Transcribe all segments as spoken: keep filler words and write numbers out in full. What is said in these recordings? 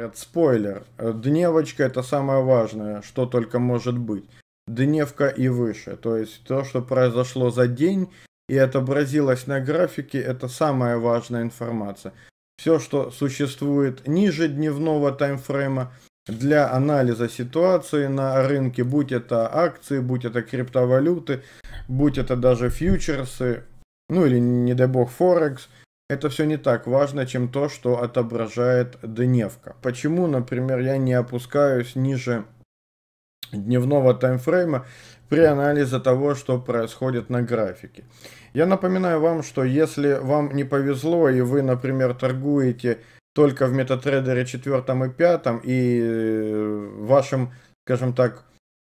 говорят, спойлер, дневочка — это самое важное, что только может быть. Дневка и выше, то есть то, что произошло за день и отобразилось на графике, это самая важная информация. Все, что существует ниже дневного таймфрейма для анализа ситуации на рынке, будь это акции, будь это криптовалюты, будь это даже фьючерсы, ну или, не дай бог, Форекс, это все не так важно, чем то, что отображает дневка. Почему, например, я не опускаюсь ниже дневного таймфрейма при анализе того, что происходит на графике? Я напоминаю вам, что если вам не повезло и вы, например, торгуете только в MetaTrader четыре и пять, и вашим, скажем так,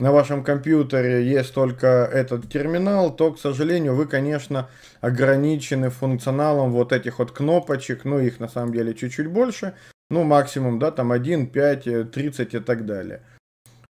на вашем компьютере есть только этот терминал, то, к сожалению, вы, конечно, ограничены функционалом вот этих вот кнопочек, ну их на самом деле чуть-чуть больше, ну максимум, да, там один, пять, тридцать и так далее.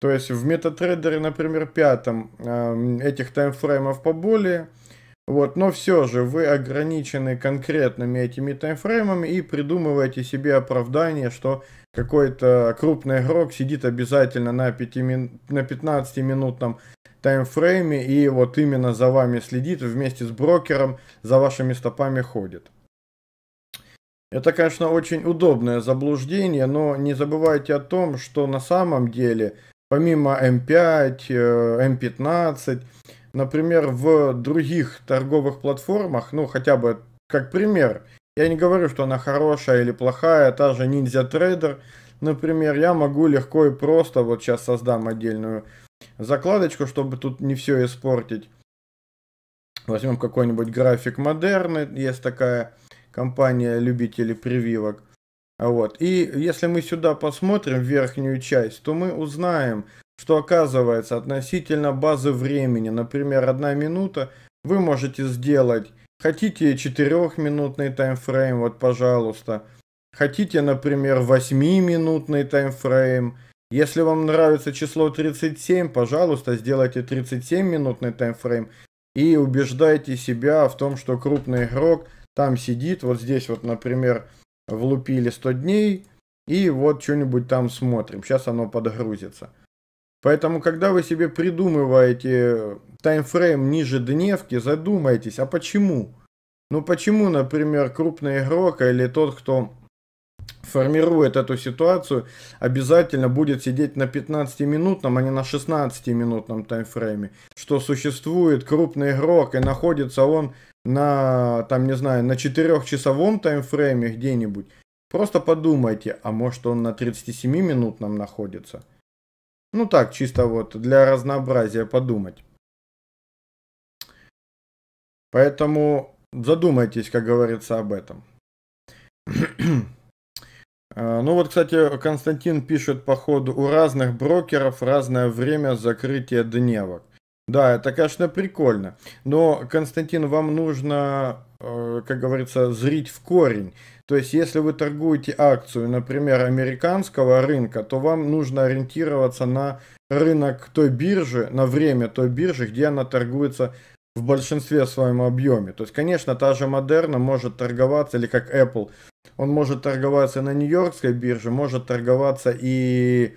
То есть в MetaTrader, например, пятом этих таймфреймов поболее, вот, но все же вы ограничены конкретными этими таймфреймами и придумываете себе оправдание, что какой-то крупный игрок сидит обязательно на пятнадцатиминутном таймфрейме и вот именно за вами следит, вместе с брокером за вашими стопами ходит. Это, конечно, очень удобное заблуждение, но не забывайте о том, что на самом деле помимо эм пять, эм пятнадцать, например, в других торговых платформах, ну хотя бы как пример, я не говорю, что она хорошая или плохая, та же Ninja Trader, например, я могу легко и просто, вот сейчас создам отдельную закладочку, чтобы тут не все испортить. Возьмем какой-нибудь график модерны, есть такая компания любителей прививок. Вот. И если мы сюда посмотрим, верхнюю часть, то мы узнаем, что оказывается относительно базы времени, например, одна минута, вы можете сделать, хотите четырёхминутный таймфрейм, вот пожалуйста, хотите, например, восьмиминутный таймфрейм, если вам нравится число тридцать семь, пожалуйста, сделайте тридцатисемиминутный таймфрейм и убеждайте себя в том, что крупный игрок там сидит, вот здесь вот, например, влупили сто дней и вот что-нибудь там смотрим, сейчас оно подгрузится. Поэтому, когда вы себе придумываете таймфрейм ниже дневки, задумайтесь, а почему? Ну почему, например, крупный игрок или тот, кто формирует эту ситуацию, обязательно будет сидеть на пятнадцатиминутном, а не на шестнадцатиминутном таймфрейме? Что существует крупный игрок и находится он на, там, не знаю, на четырёхчасовом таймфрейме где-нибудь. Просто подумайте, а может он на тридцатисемиминутном находится? Ну так, чисто вот для разнообразия подумать. Поэтому задумайтесь, как говорится, об этом. Ну вот, кстати, Константин пишет по ходу, у разных брокеров разное время закрытия дневок. Да, это, конечно, прикольно. Но, Константин, вам нужно, как говорится, зрить в корень. То есть, если вы торгуете акцию, например, американского рынка, то вам нужно ориентироваться на рынок той биржи, на время той биржи, где она торгуется в большинстве своем объеме. То есть, конечно, та же Модерна может торговаться, или как Apple, он может торговаться на нью-йоркской бирже, может торговаться и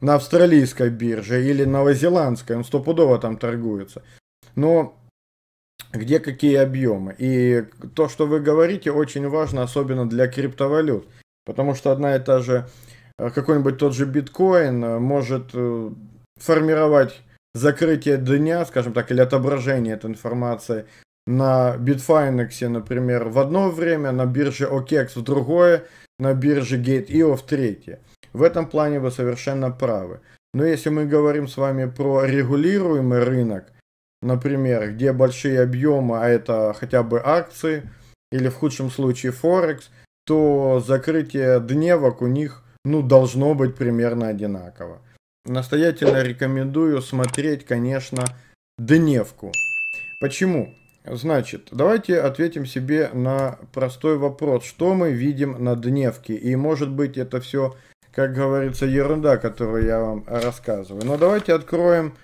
на австралийской бирже, или новозеландской, он стопудово там торгуется. Но где какие объемы. И то, что вы говорите, очень важно, особенно для криптовалют. Потому что одна и та же, какой-нибудь тот же биткоин может формировать закрытие дня, скажем так, или отображение этой информации на Bitfinex, например, в одно время, на бирже о кекс в другое, на бирже гейт точка ай о в третье. В этом плане вы совершенно правы. Но если мы говорим с вами про регулируемый рынок, например, где большие объемы, а это хотя бы акции, или в худшем случае Форекс, то закрытие дневок у них, ну, должно быть примерно одинаково. Настоятельно рекомендую смотреть, конечно, дневку. Почему? Значит, давайте ответим себе на простой вопрос, что мы видим на дневке. И может быть это все, как говорится, ерунда, которую я вам рассказываю. Но давайте откроем...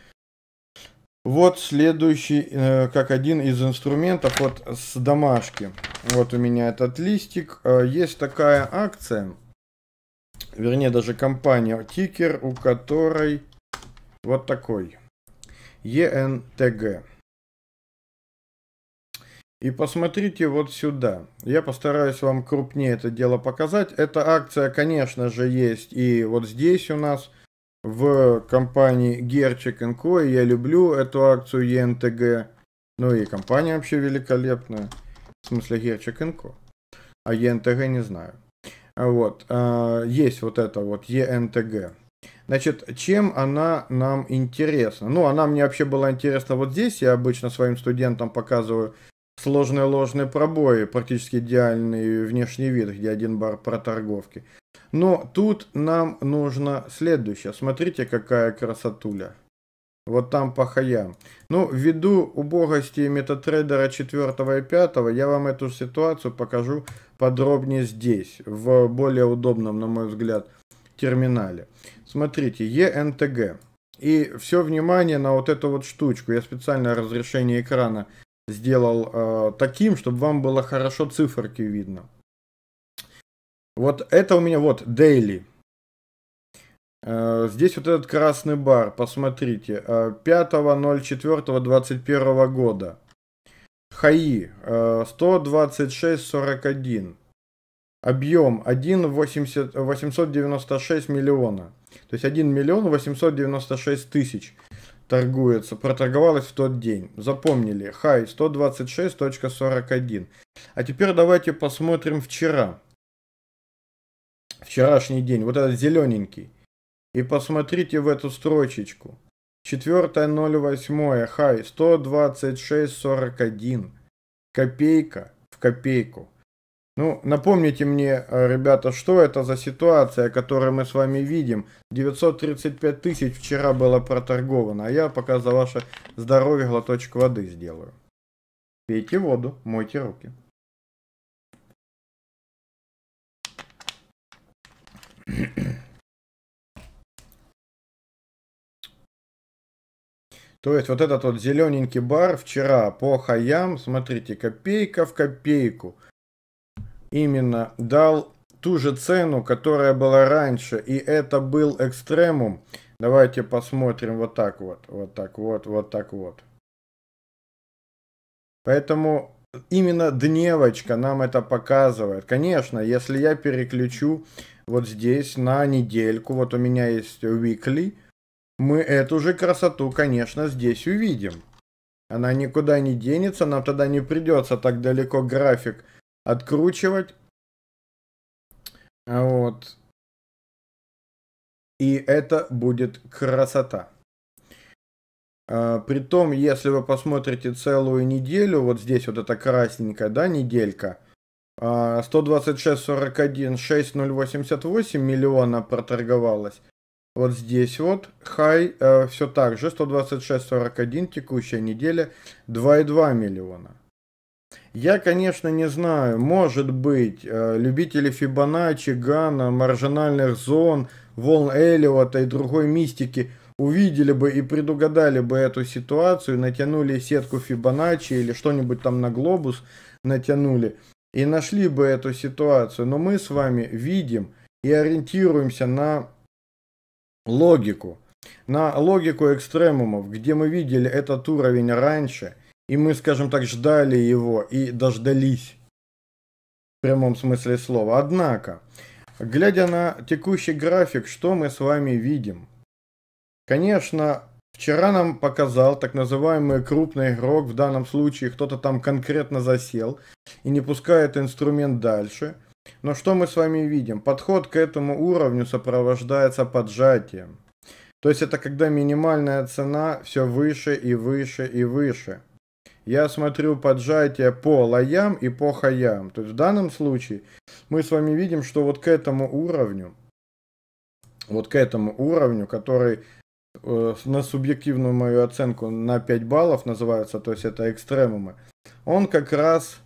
Вот следующий, как один из инструментов, вот с домашки. Вот у меня этот листик. Есть такая акция вернее даже компания, тикер у которой вот такой, и эн тэ гэ. И посмотрите вот сюда. Я постараюсь вам крупнее это дело показать. Эта акция, конечно же, есть и вот здесь у нас в компании Герчик энд Ко. Я люблю эту акцию и эн тэ гэ. Ну и компания вообще великолепная. В смысле Герчик энд Ко. А и эн тэ гэ не знаю. Вот. Есть вот это вот и эн тэ гэ. Значит, чем она нам интересна? Ну, она мне вообще была интересна вот здесь. Я обычно своим студентам показываю сложные ложные пробои, практически идеальный внешний вид, где один бар проторговки. Но тут нам нужно следующее. Смотрите, какая красотуля. Вот там по хаям. Ну, ввиду убогости MetaTrader четыре и пять, я вам эту ситуацию покажу подробнее здесь, в более удобном, на мой взгляд, терминале. Смотрите, и эн тэ гэ. И все внимание на вот эту вот штучку. Я специально разрешение экрана сделал э, таким, чтобы вам было хорошо циферки видно. Вот это у меня вот daily. Э, здесь вот этот красный бар, посмотрите, э, пятого ноль четвёртого двадцать первого года. Хаи э, сто двадцать шесть сорок один. Объем один восемьсот девяносто шесть миллиона. То есть один миллион восемьсот девяносто шесть тысяч. Торгуется, проторговалась в тот день. Запомнили, хай сто двадцать шесть сорок один. А теперь давайте посмотрим вчера. Вчерашний день, вот этот зелененький. И посмотрите в эту строчечку. четвёртое ноль восьмое, хай сто двадцать шесть сорок один. Копейка в копейку. Ну, напомните мне, ребята, что это за ситуация, которую мы с вами видим. девятьсот тридцать пять тысяч вчера было проторговано, а я пока за ваше здоровье глоточек воды сделаю. Пейте воду, мойте руки. То есть вот этот вот зелененький бар вчера по хаям, смотрите, копейка в копейку. Именно дал ту же цену, которая была раньше, и это был экстремум. Давайте посмотрим вот так вот, вот так вот, вот так вот. Поэтому именно дневочка нам это показывает. Конечно, если я переключу вот здесь на недельку, вот у меня есть weekly, мы эту же красоту, конечно, здесь увидим. Она никуда не денется, нам тогда не придется так далеко график откручивать. Вот. И это будет красота. А, притом, если вы посмотрите целую неделю, вот здесь вот эта красненькая, да, неделька, а, сто двадцать шесть сорок один, шесть ноль восемьдесят восемь миллиона проторговалось. Вот здесь вот хай, а, все так же, сто двадцать шесть сорок один, текущая неделя, два и два миллиона. Я, конечно, не знаю, может быть, любители Фибоначчи, Гана, маржинальных зон, волн Эллиота и другой мистики увидели бы и предугадали бы эту ситуацию, натянули сетку Фибоначчи или что-нибудь там на глобус натянули и нашли бы эту ситуацию. Но мы с вами видим и ориентируемся на логику, на логику экстремумов, где мы видели этот уровень раньше. И мы, скажем так, ждали его и дождались, в прямом смысле слова. Однако, глядя на текущий график, что мы с вами видим? Конечно, вчера нам показал так называемый крупный игрок, в данном случае кто-то там конкретно засел и не пускает инструмент дальше. Но что мы с вами видим? Подход к этому уровню сопровождается поджатием. То есть это когда минимальная цена все выше и выше и выше. Я смотрю поджатие по лоям и по хаям. То есть в данном случае мы с вами видим, что вот к этому уровню, вот к этому уровню, который э, на субъективную мою оценку на пять баллов называется, то есть это экстремумы, он как раз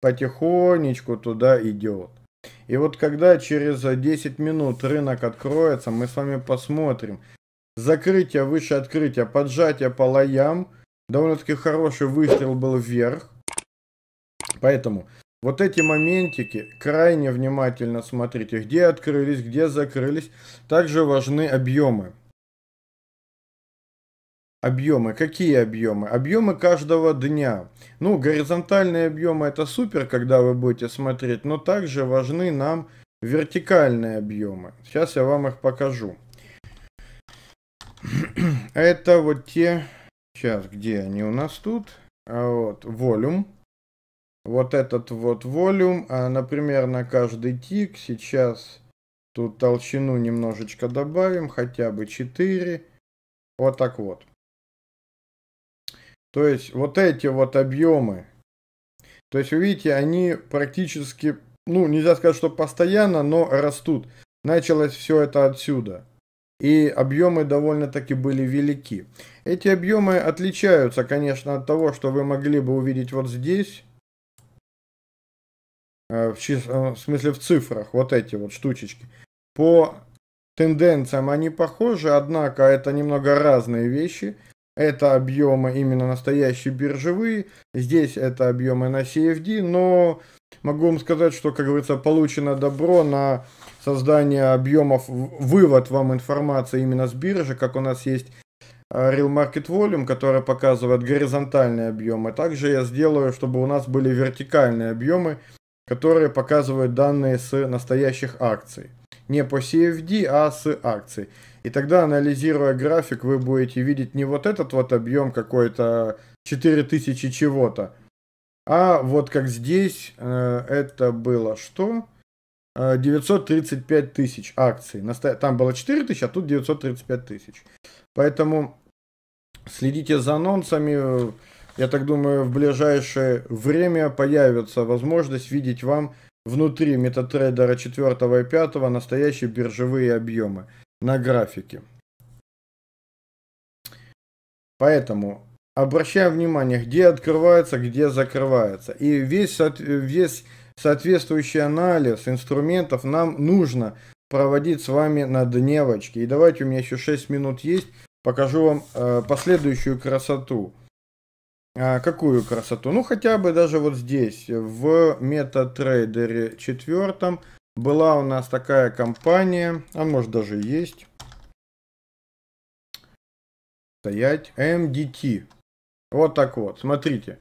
потихонечку туда идет. И вот когда через десять минут рынок откроется, мы с вами посмотрим. Закрытие выше открытия, поджатие по лоям. Довольно-таки хороший выстрел был вверх. Поэтому Вот эти моментики крайне внимательно смотрите, где открылись, где закрылись. Также важны объемы. Объемы. Какие объемы? Объемы каждого дня. Ну, горизонтальные объемы это супер, когда вы будете смотреть, но также важны нам вертикальные объемы. Сейчас я вам их покажу. Это вот те, сейчас, где они у нас тут? Вот, волюм. Вот этот вот волюм, например, на каждый тик. Сейчас тут толщину немножечко добавим, хотя бы четыре. Вот так вот. То есть вот эти вот объемы. То есть вы видите, они практически, ну нельзя сказать, что постоянно, но растут. Началось все это отсюда. И объемы довольно-таки были велики. Эти объемы отличаются, конечно, от того, что вы могли бы увидеть вот здесь. В, чис... в смысле в цифрах, вот эти вот штучечки. По тенденциям они похожи, однако это немного разные вещи. Это объемы именно настоящие биржевые, здесь это объемы на си эф ди, но могу вам сказать, что, как говорится, получено добро на создание объемов, вывод вам информации именно с биржи, как у нас есть Real Market Volume, который показывает горизонтальные объемы. Также я сделаю, чтобы у нас были вертикальные объемы, которые показывают данные с настоящих акций. Не по си эф ди, а с акций. И тогда, анализируя график, вы будете видеть не вот этот вот объем какой-то четыре тысячи чего-то, а вот как здесь это было что? девятьсот тридцать пять тысяч акций. Там было четыре тысячи, а тут девятьсот тридцать пять тысяч. Поэтому следите за анонсами. Я так думаю, в ближайшее время появится возможность видеть вам внутри MetaTrader четыре и пять настоящие биржевые объемы на графике. Поэтому обращаем внимание, где открывается, где закрывается. И весь, весь соответствующий анализ инструментов нам нужно проводить с вами на дневочке. И давайте, у меня еще шесть минут есть, покажу вам э, последующую красоту. А какую красоту? Ну, хотя бы даже вот здесь, в MetaTrader четыре, была у нас такая компания, а может даже есть, стоять, эм ди ти. Вот так вот, смотрите.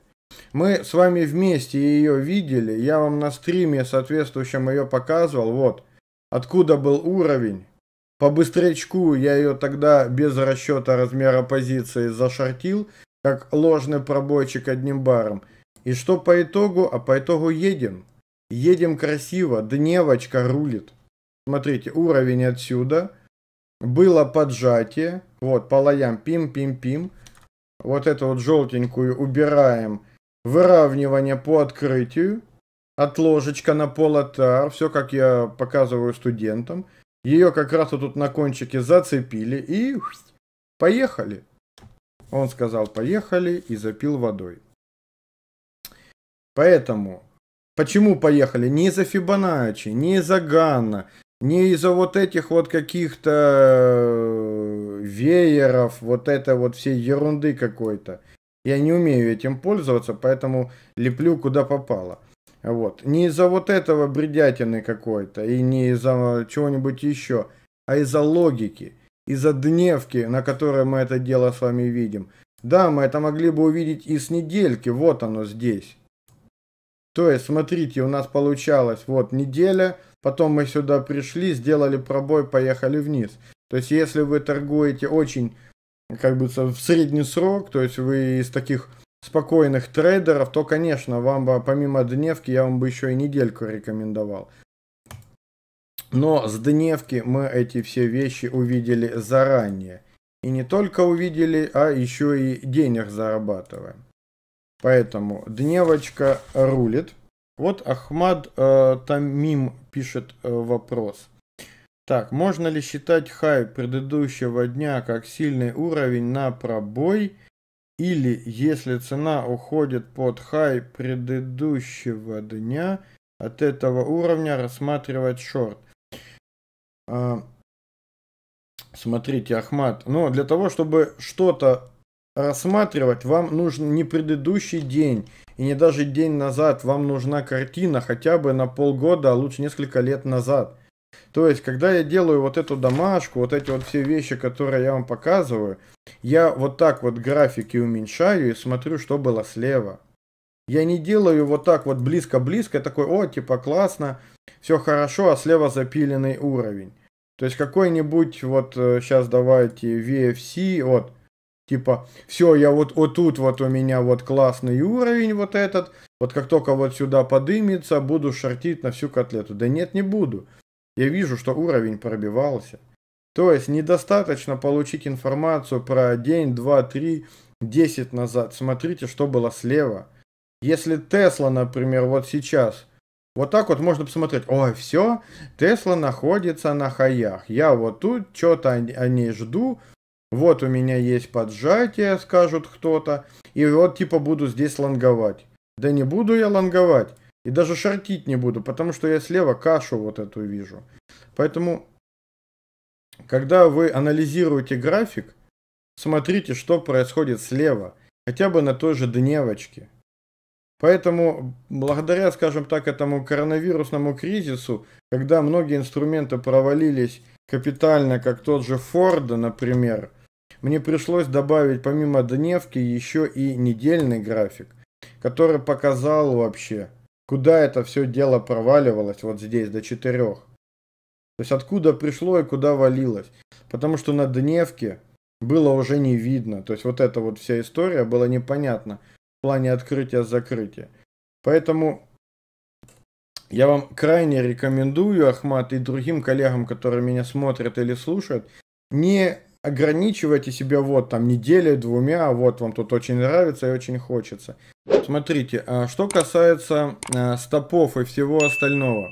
Мы с вами вместе ее видели, я вам на стриме соответствующем ее показывал, вот, откуда был уровень. По быстрячку я ее тогда без расчета размера позиции зашортил, как ложный пробойчик одним баром. И что по итогу? А по итогу едем. Едем красиво, дневочка рулит. Смотрите, уровень отсюда. Было поджатие. Вот, по лоям пим-пим-пим. Вот эту вот желтенькую убираем. Выравнивание по открытию. Отложечка на полотар. Все, как я показываю студентам. Ее как раз вот тут на кончике зацепили. И поехали. Он сказал поехали и запил водой. Поэтому, почему поехали? Не из-за Фибоначчи, не из-за Ганна, не из-за вот этих вот каких-то вееров, вот это вот всей ерунды какой-то. Я не умею этим пользоваться, поэтому леплю куда попало. Вот. Не из-за вот этого бредятины какой-то и не из-за чего-нибудь еще, а из-за логики. Из-за дневки, на которой мы это дело с вами видим. Да, мы это могли бы увидеть и с недельки. Вот оно здесь. То есть, смотрите, у нас получалось вот неделя. Потом мы сюда пришли, сделали пробой, поехали вниз. То есть, если вы торгуете очень, как бы, в средний срок, то есть, вы из таких спокойных трейдеров, то, конечно, вам бы, помимо дневки, я вам бы еще и недельку рекомендовал. Но с дневки мы эти все вещи увидели заранее. И не только увидели, а еще и денег зарабатываем. Поэтому дневочка рулит. Вот Ахмад э, Тамим пишет э, вопрос. Так, можно ли считать хай предыдущего дня как сильный уровень на пробой? Или если цена уходит под хай предыдущего дня, от этого уровня рассматривать шорт? Смотрите, Ахмад, но для того, чтобы что-то рассматривать, вам нужен не предыдущий день и не даже день назад, вам нужна картина хотя бы на полгода, а лучше несколько лет назад. То есть, когда я делаю вот эту домашку, вот эти вот все вещи, которые я вам показываю, я вот так вот графики уменьшаю и смотрю, что было слева. Я не делаю вот так вот близко-близко, такой, о, типа классно, все хорошо, а слева запиленный уровень. То есть, какой-нибудь, вот сейчас давайте ви эф си, вот, типа, все, я вот, вот тут вот у меня вот классный уровень вот этот, вот как только вот сюда подымется, буду шортить на всю котлету. Да нет, не буду. Я вижу, что уровень пробивался. То есть недостаточно получить информацию про день, два, три, десять назад. Смотрите, что было слева. Если Тесла, например, вот сейчас, вот так вот можно посмотреть. Ой, все, Тесла находится на хаях. Я вот тут что-то о ней жду. Вот у меня есть поджатие, скажут кто-то. И вот типа буду здесь лонговать. Да не буду я лонговать. И даже шортить не буду, потому что я слева кашу вот эту вижу. Поэтому, когда вы анализируете график, смотрите, что происходит слева. Хотя бы на той же дневочке. Поэтому, благодаря, скажем так, этому коронавирусному кризису, когда многие инструменты провалились капитально, как тот же Форда, например, мне пришлось добавить помимо дневки еще и недельный график, который показал вообще, куда это все дело проваливалось вот здесь до четырёх. То есть откуда пришло и куда валилось. Потому что на дневке было уже не видно. То есть вот эта вот вся история была непонятна в плане открытия-закрытия. Поэтому я вам крайне рекомендую, Ахмат, и другим коллегам, которые меня смотрят или слушают, не ограничивайте себя вот там неделей, двумя, вот вам тут очень нравится и очень хочется. Смотрите, что касается стопов и всего остального.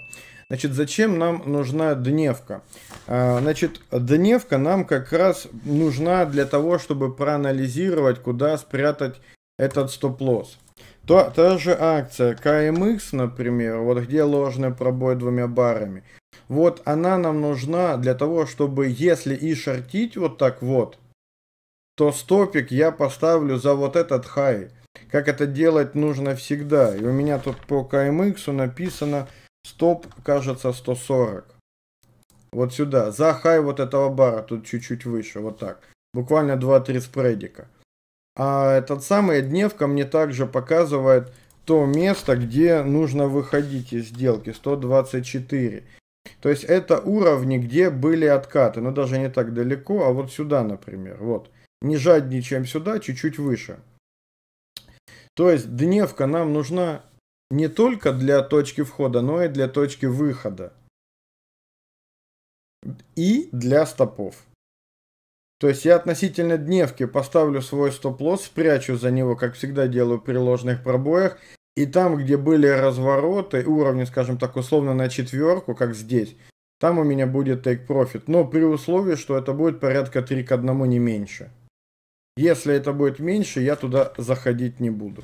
Значит, зачем нам нужна дневка? Значит, дневка нам как раз нужна для того, чтобы проанализировать, куда спрятать этот стоп-лосс. То, та же акция ка эм икс, например, вот где ложный пробой двумя барами. Вот она нам нужна для того, чтобы если и шортить вот так вот, то стопик я поставлю за вот этот хай. Как это делать нужно всегда. И у меня тут по ка эм икс написано стоп, кажется, сто сорок. Вот сюда. За хай вот этого бара. Тут чуть-чуть выше. Вот так. Буквально два-три спредика. А этот самый дневка мне также показывает то место, где нужно выходить из сделки. сто двадцать четыре. То есть это уровни, где были откаты. Но даже не так далеко. А вот сюда, например. Вот. Не жадничаем сюда, чуть-чуть выше. То есть дневка нам нужна не только для точки входа, но и для точки выхода. И для стопов. То есть я относительно дневки поставлю свой стоп-лосс, спрячу за него, как всегда делаю при ложных пробоях. И там, где были развороты, уровни, скажем так, условно на четверку, как здесь, там у меня будет take profit. Но при условии, что это будет порядка три к одному, не меньше. Если это будет меньше, я туда заходить не буду.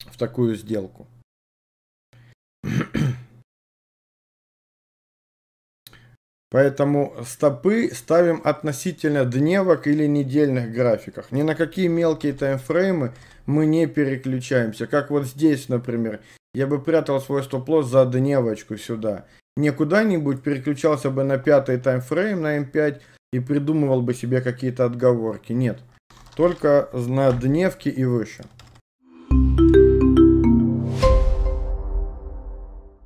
В такую сделку. Поэтому стопы ставим относительно дневок или недельных графиков. Ни на какие мелкие таймфреймы мы не переключаемся. Как вот здесь, например, я бы прятал свой стоп-лосс за дневочку сюда. Не куда-нибудь переключался бы на пятый таймфрейм, на эм пять. И придумывал бы себе какие-то отговорки. Нет. Только на дневке и выше.